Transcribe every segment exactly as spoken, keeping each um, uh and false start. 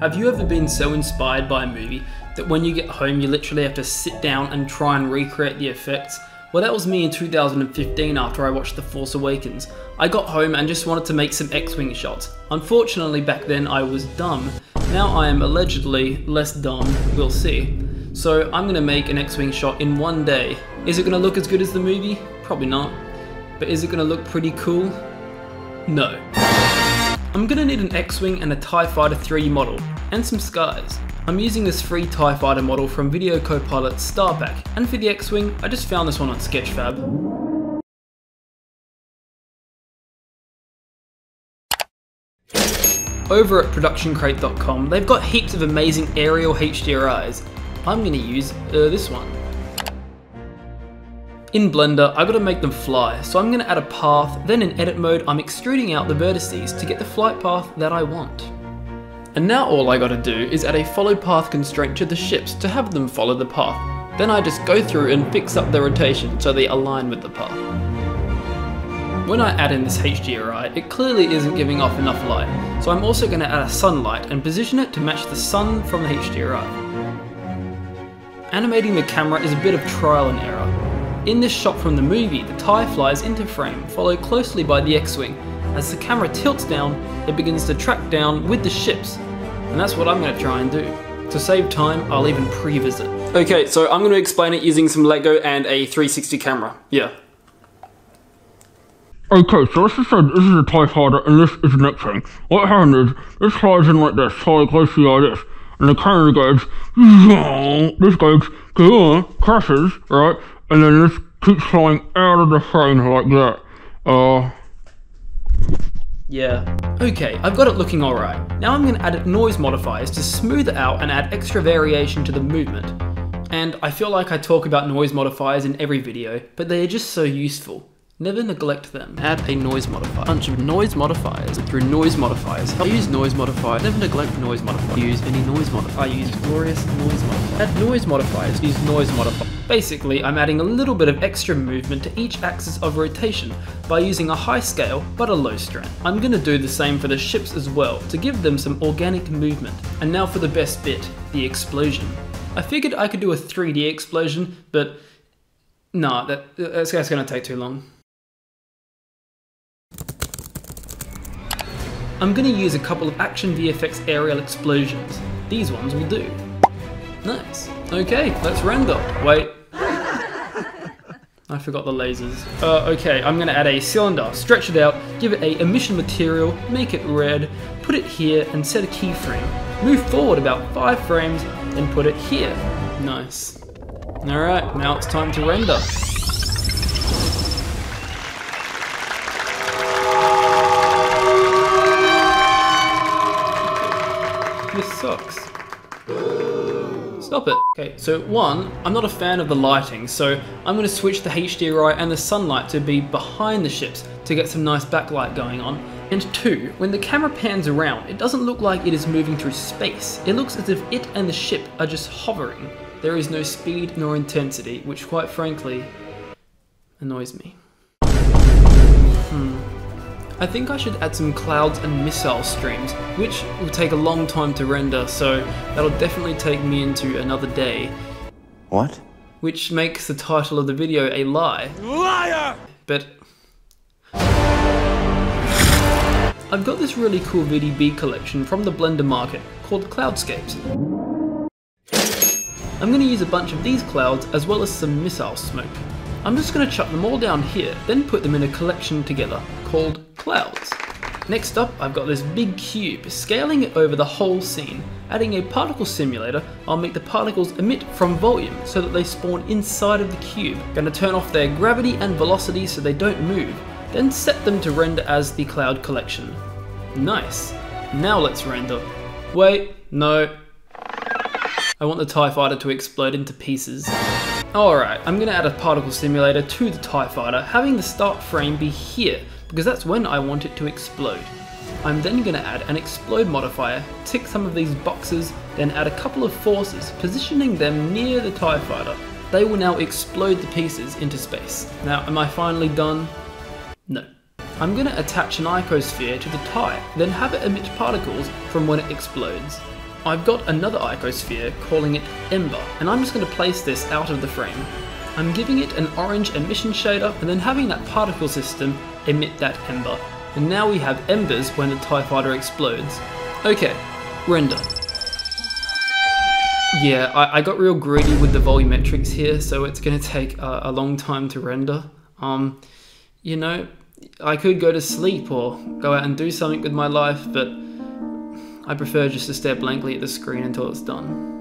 Have you ever been so inspired by a movie that when you get home you literally have to sit down and try and recreate the effects? Well, that was me in two thousand fifteen after I watched The Force Awakens. I got home and just wanted to make some X-wing shots. Unfortunately back then I was dumb, now I am allegedly less dumb, we'll see. So I'm going to make an X-wing shot in one day. Is it going to look as good as the movie? Probably not. But is it going to look pretty cool? No. I'm gonna need an X-wing and a TIE Fighter three model, and some skies. I'm using this free TIE Fighter model from Video Co-Pilot StarPak, and for the X-wing, I just found this one on Sketchfab. Over at production crate dot com, they've got heaps of amazing aerial H D R Is. I'm gonna use uh, this one. In Blender, I've got to make them fly, so I'm going to add a path, then in edit mode I'm extruding out the vertices to get the flight path that I want. And now all I got to do is add a follow path constraint to the ships to have them follow the path. Then I just go through and fix up the rotation so they align with the path. When I add in this H D R I, it clearly isn't giving off enough light, so I'm also going to add a sunlight and position it to match the sun from the H D R I. Animating the camera is a bit of trial and error. In this shot from the movie, the TIE flies into frame, followed closely by the X-wing. As the camera tilts down, it begins to track down with the ships, and that's what I'm going to try and do. To save time, I'll even pre-visit. Okay, so I'm going to explain it using some Lego and a three sixty camera. Yeah. Okay, so as I said, this is a TIE fighter and this is an X-wing. What happened is, this flies in like this, followed closely like this. And the camera goes, this goes, crashes, right? And then this keeps flying out of the frame like that. Uh... Yeah. Okay, I've got it looking alright. Now I'm going to add noise modifiers to smooth it out and add extra variation to the movement. And I feel like I talk about noise modifiers in every video, but they are just so useful. Never neglect them. Add a noise modifier. Bunch of noise modifiers through noise modifiers. I use noise modifier. Never neglect noise modifier. Use any noise modifier. I use glorious noise modifier. Add noise modifiers. Use noise modifier. Basically, I'm adding a little bit of extra movement to each axis of rotation by using a high scale but a low strength. I'm going to do the same for the ships as well to give them some organic movement. And now for the best bit, the explosion. I figured I could do a three D explosion, but nah, that, that's, that's going to take too long. I'm going to use a couple of action V F X aerial explosions. These ones will do. Nice. Okay, let's render. Wait. I forgot the lasers. Uh, okay, I'm going to add a cylinder, stretch it out, give it a emission material, make it red, put it here and set a keyframe. Move forward about five frames and put it here. Nice. Alright, now it's time to render. This sucks. Stop it. Okay, so one, I'm not a fan of the lighting, so I'm going to switch the H D R I and the sunlight to be behind the ships to get some nice backlight going on. And two, when the camera pans around, it doesn't look like it is moving through space. It looks as if it and the ship are just hovering. There is no speed nor intensity, which quite frankly annoys me. Hmm. I think I should add some clouds and missile streams, which will take a long time to render, so that'll definitely take me into another day. What? Which makes the title of the video a lie. Liar! But... I've got this really cool V D B collection from the Blender Market called Cloudscapes. I'm going to use a bunch of these clouds as well as some missile smoke. I'm just going to chuck them all down here, then put them in a collection together, called Clouds. Next up, I've got this big cube, scaling it over the whole scene. Adding a particle simulator, I'll make the particles emit from volume, so that they spawn inside of the cube. Gonna turn off their gravity and velocity so they don't move, then set them to render as the cloud collection. Nice. Now let's render. Wait, no. I want the TIE Fighter to explode into pieces. Alright, I'm going to add a particle simulator to the TIE Fighter, having the start frame be here, because that's when I want it to explode. I'm then going to add an explode modifier, tick some of these boxes, then add a couple of forces, positioning them near the TIE Fighter. They will now explode the pieces into space. Now, am I finally done? No. I'm going to attach an icosphere to the TIE, then have it emit particles from when it explodes. I've got another icosphere, calling it Ember, and I'm just going to place this out of the frame. I'm giving it an orange emission shader and then having that particle system emit that ember. And now we have embers when the TIE fighter explodes. Okay, render. Yeah, I, I got real greedy with the volumetrics here, so it's going to take a, a long time to render. Um, you know, I could go to sleep or go out and do something with my life, but I prefer just to stare blankly at the screen until it's done.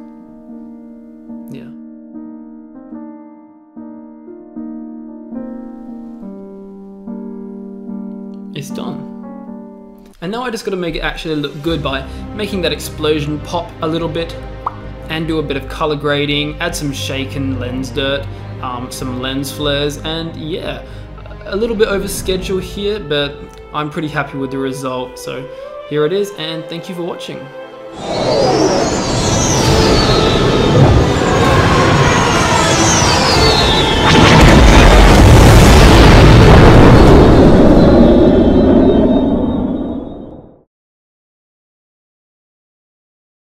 It's done. And now I just got to make it actually look good by making that explosion pop a little bit and do a bit of color grading, add some shaken lens dirt, um, some lens flares, and yeah, a little bit over schedule here, but I'm pretty happy with the result. So here it is, and thank you for watching.